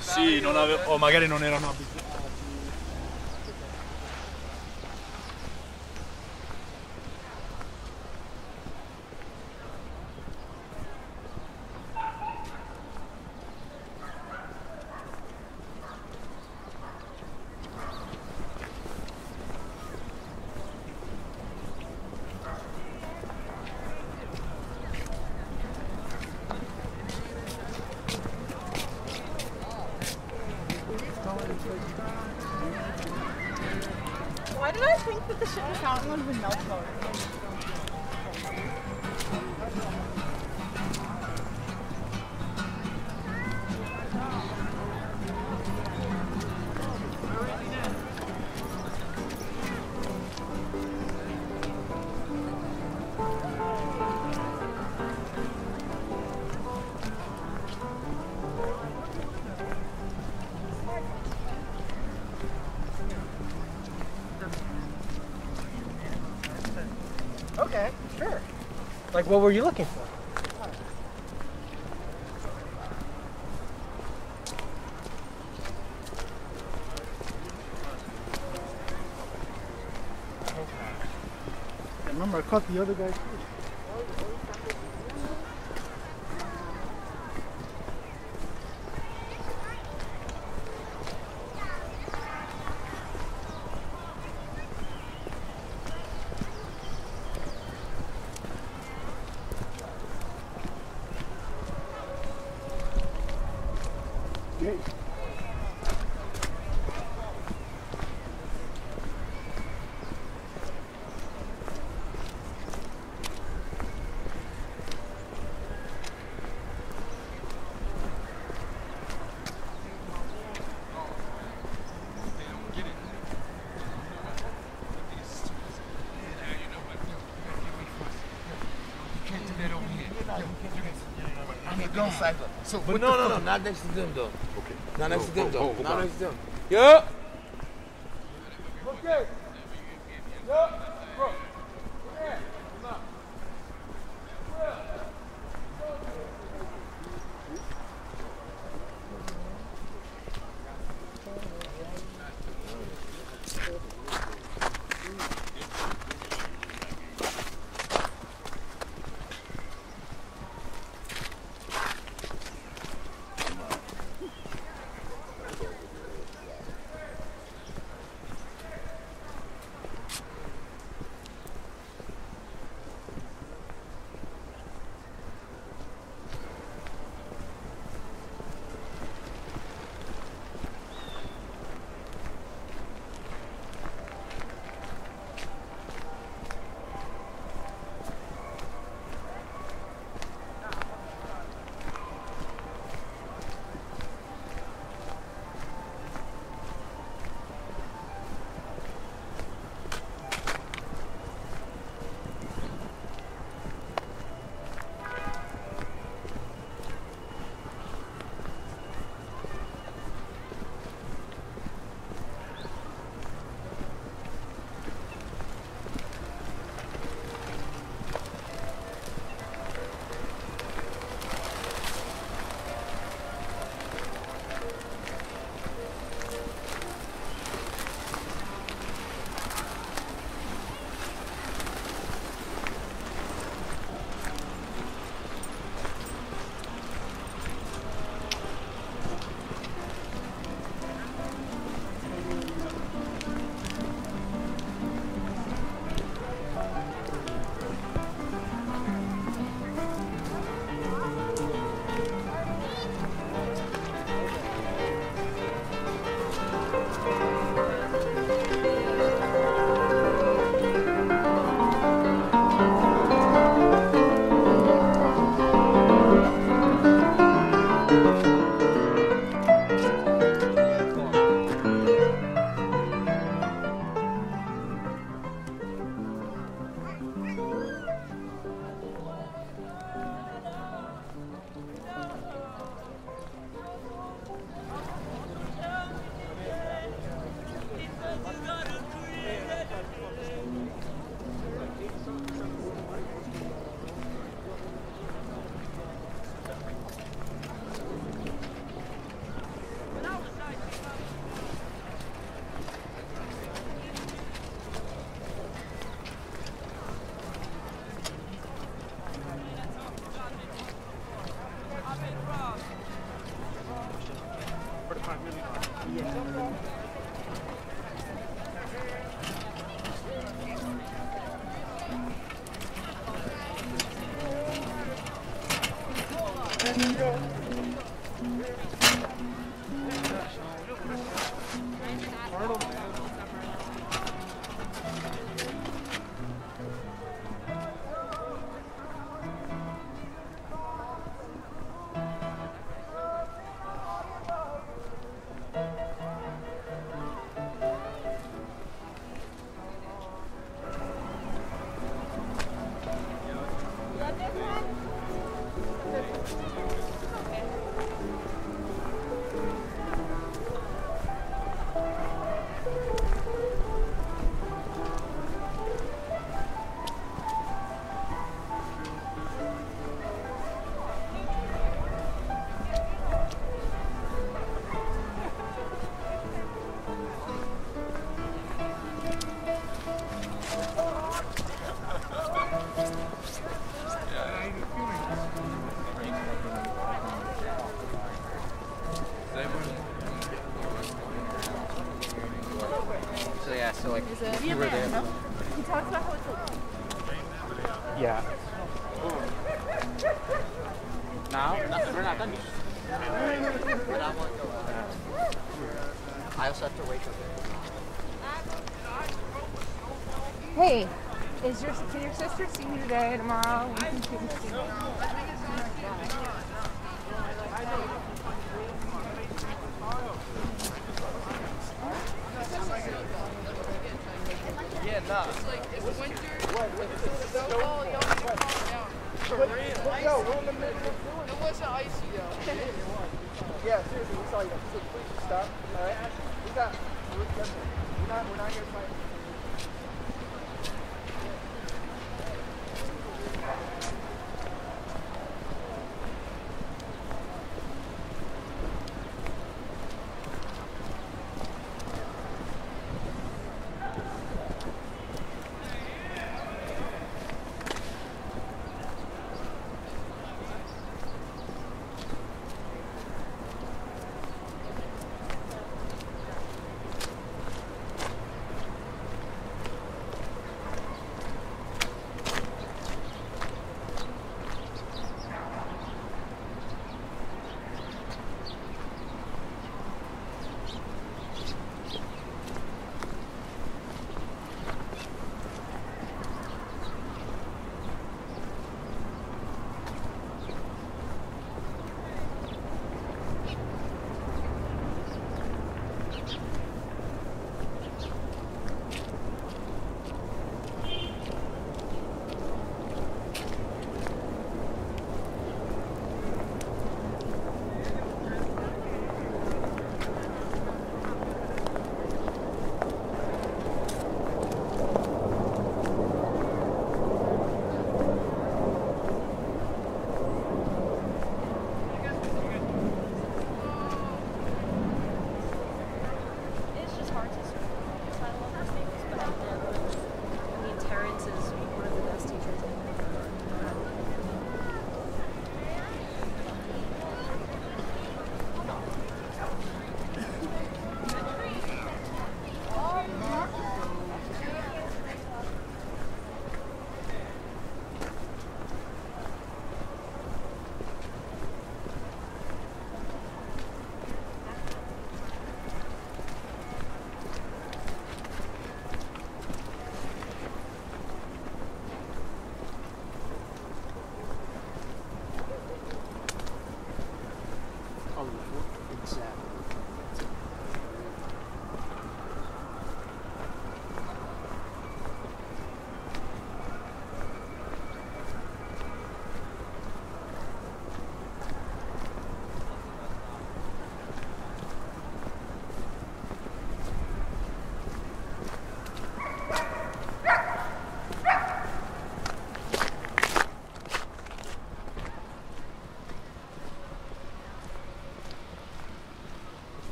Sì, non avevo... o magari non erano abituati. Why did I think that the shit in the fountain would have been melt though? Okay, sure. Like, what were you looking for? I remember I caught the other guy too. Hey. Don't cycle. So, but no, not next to them though. Okay. Not next to them though. Not next to them. Yeah. Okay. Yeah. Bro. Yeah.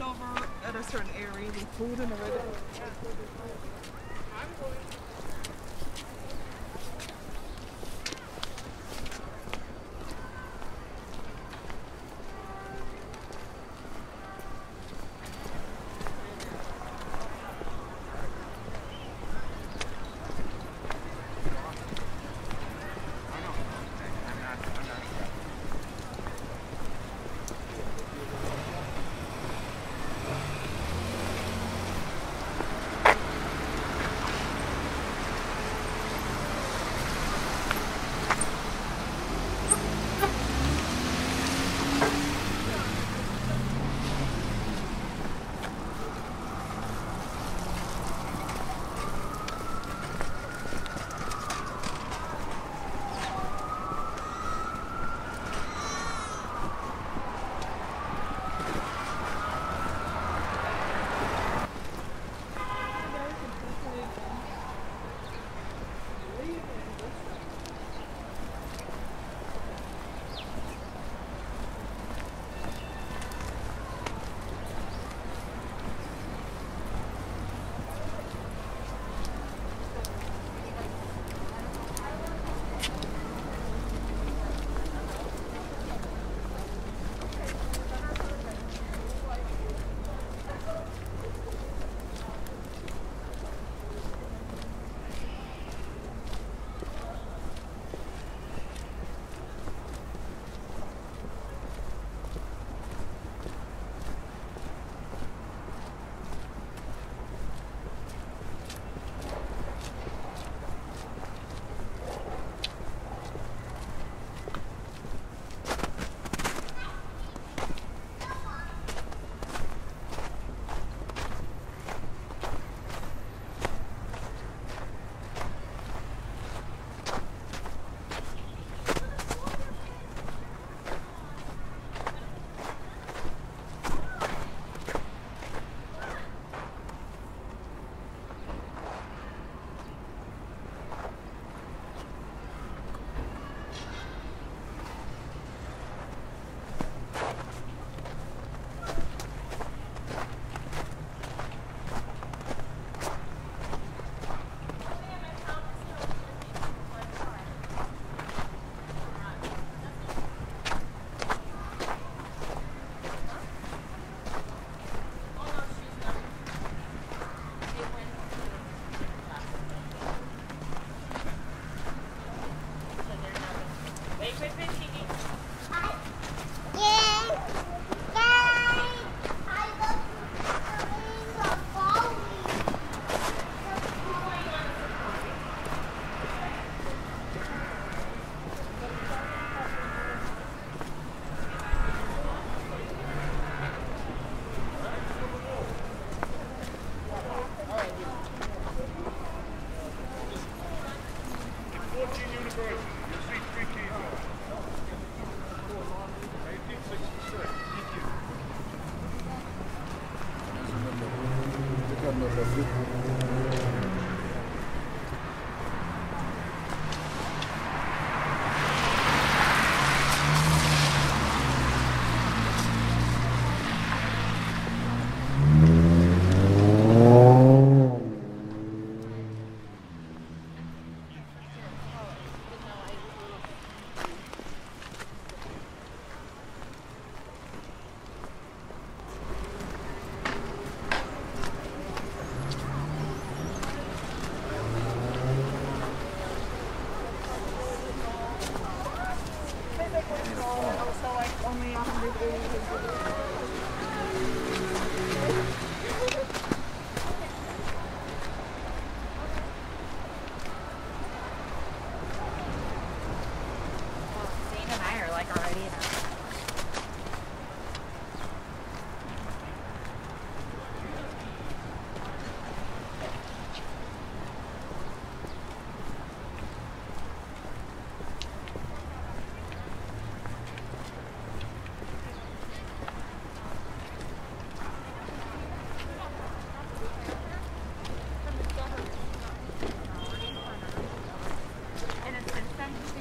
right over at a certain area with food and the right over.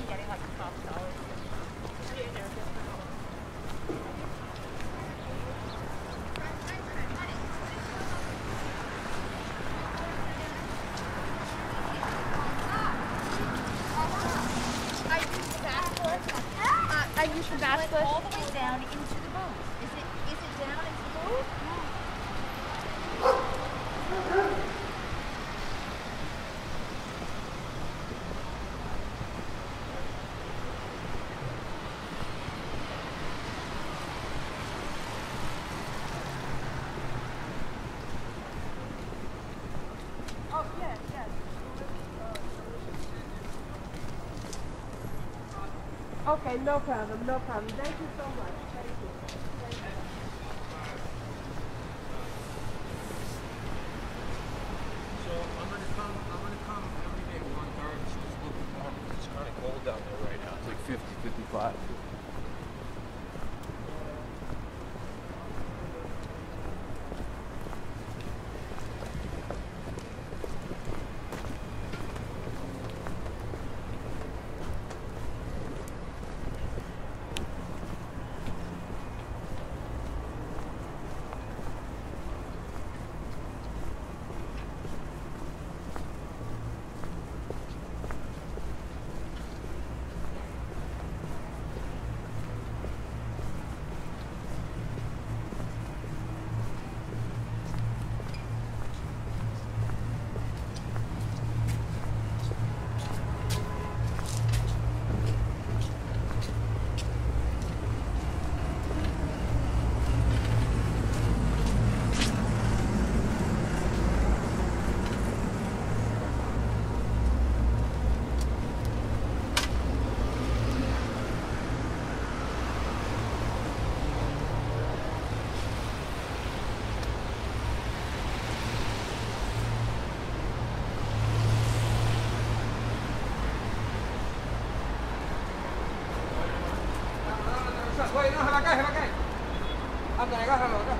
Getting like $12. I use the bass foot. All the way down into the boat. Is it down into the boat? No. Okay, no problem, no problem. Thank you so much. Thank you. Thank you. So I'm gonna come every day 1:30. So it's looking warm. It's kind of cold down there right now. It's like 50, 55. Wait, no, have a guy. I'm going to go.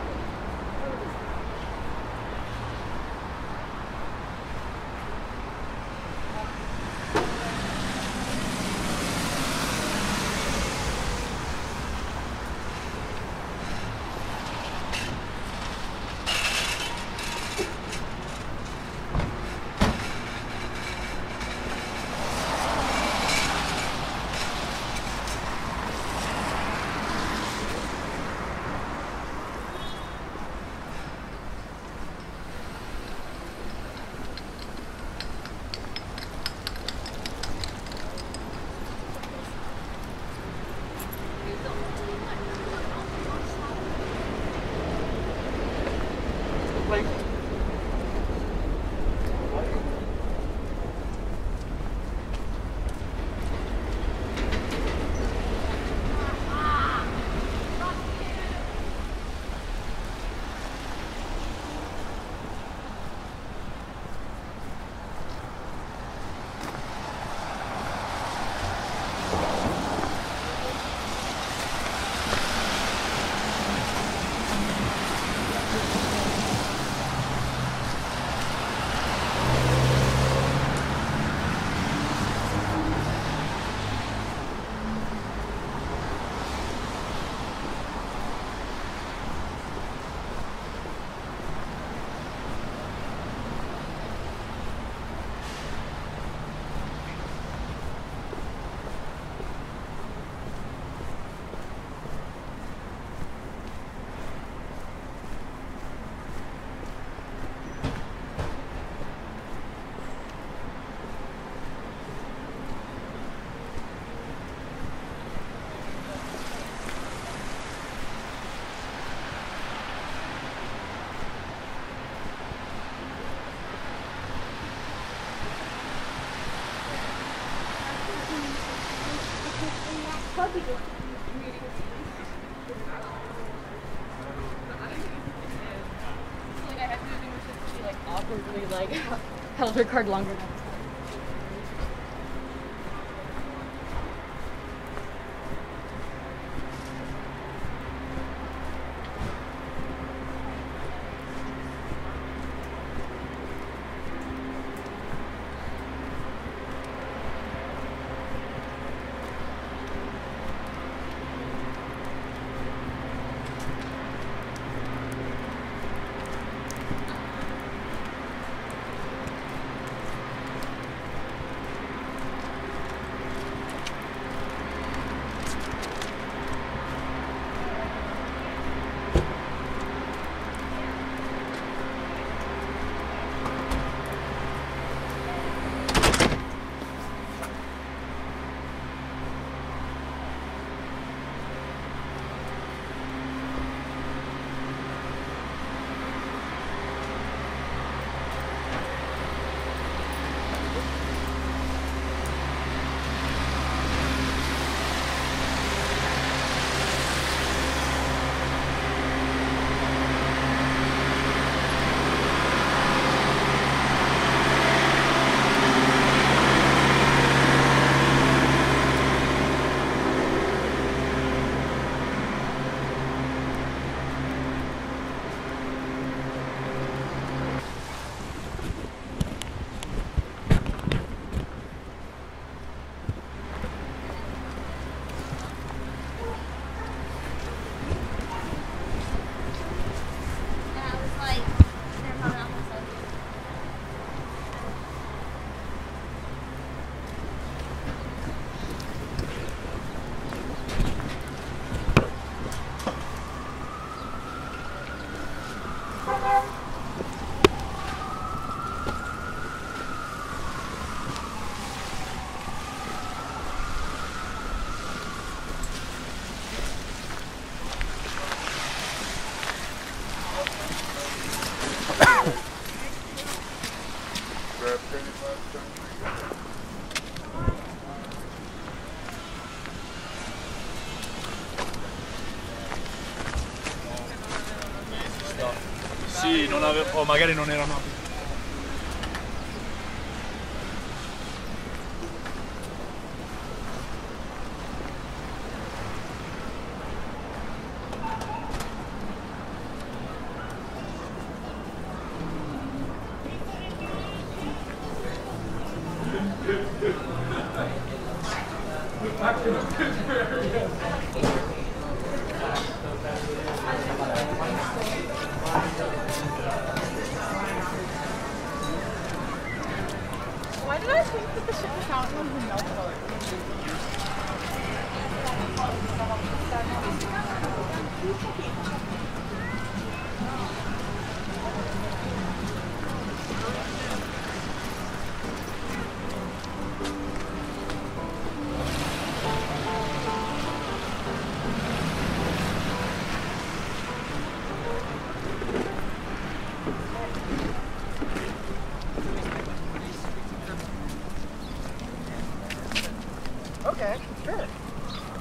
Like held her card longer. Sì, non avevo... magari non erano abitati.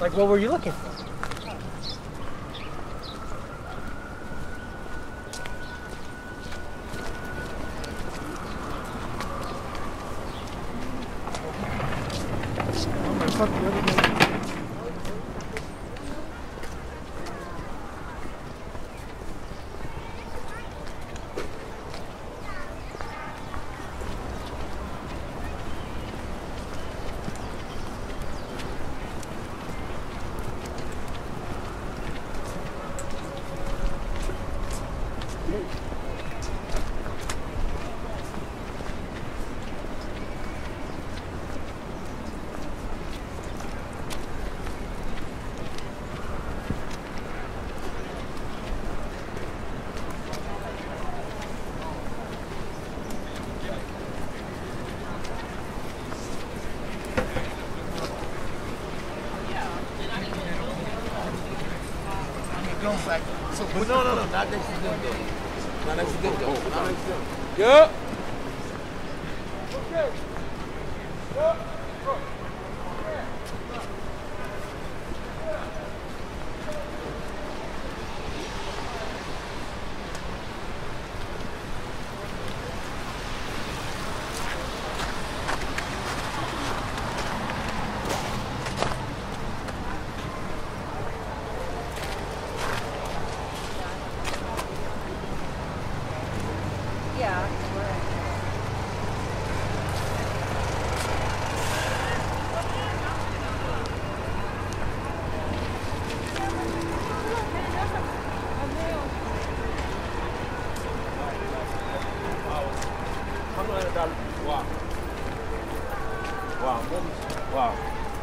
Like, what were you looking for? No, not next to them though. Not next to them though. Not next to them. Yeah.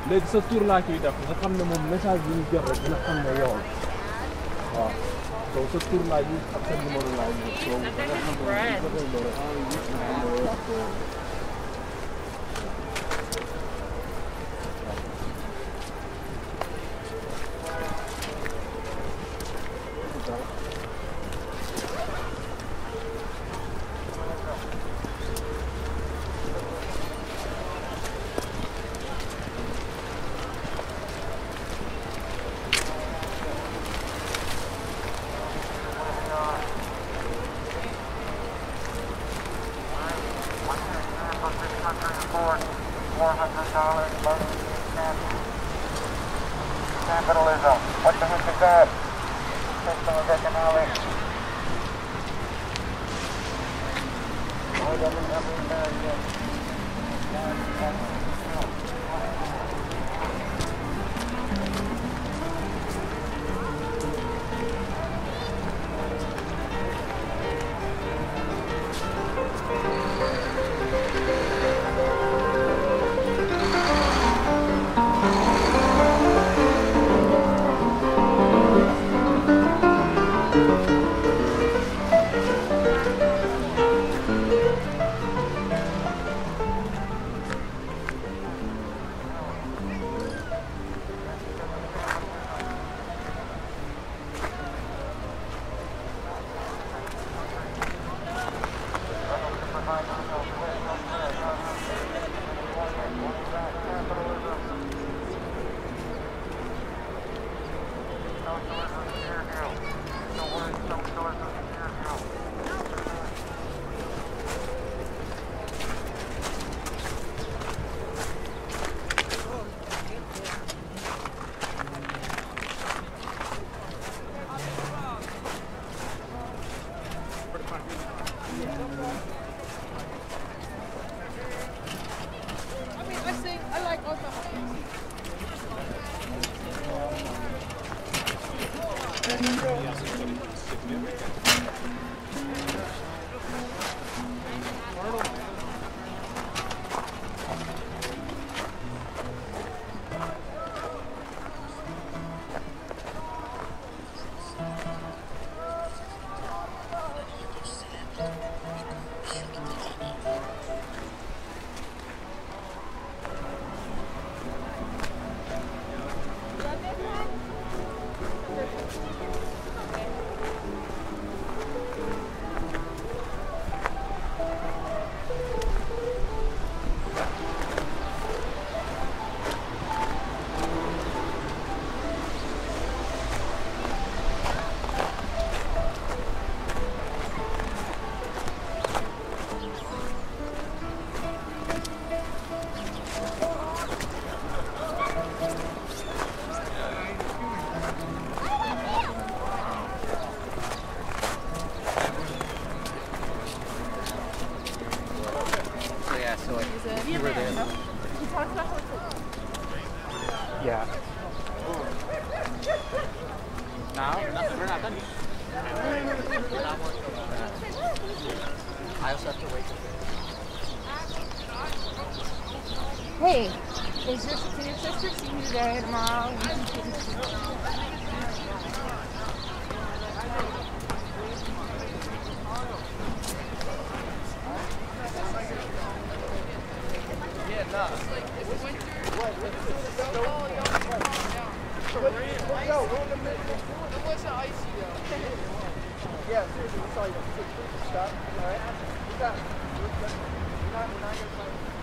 léegi sa tour laa ciy def nga xam ne moom message bi ñu jot rek dina xam ne yow waaw soo sa tour laa yi ak sa numéro laa yi soo nga xam ne Hey, can your sister see you today, tomorrow? Yeah, seriously, we saw you. Stop. All right? Stop. We're not going to fight.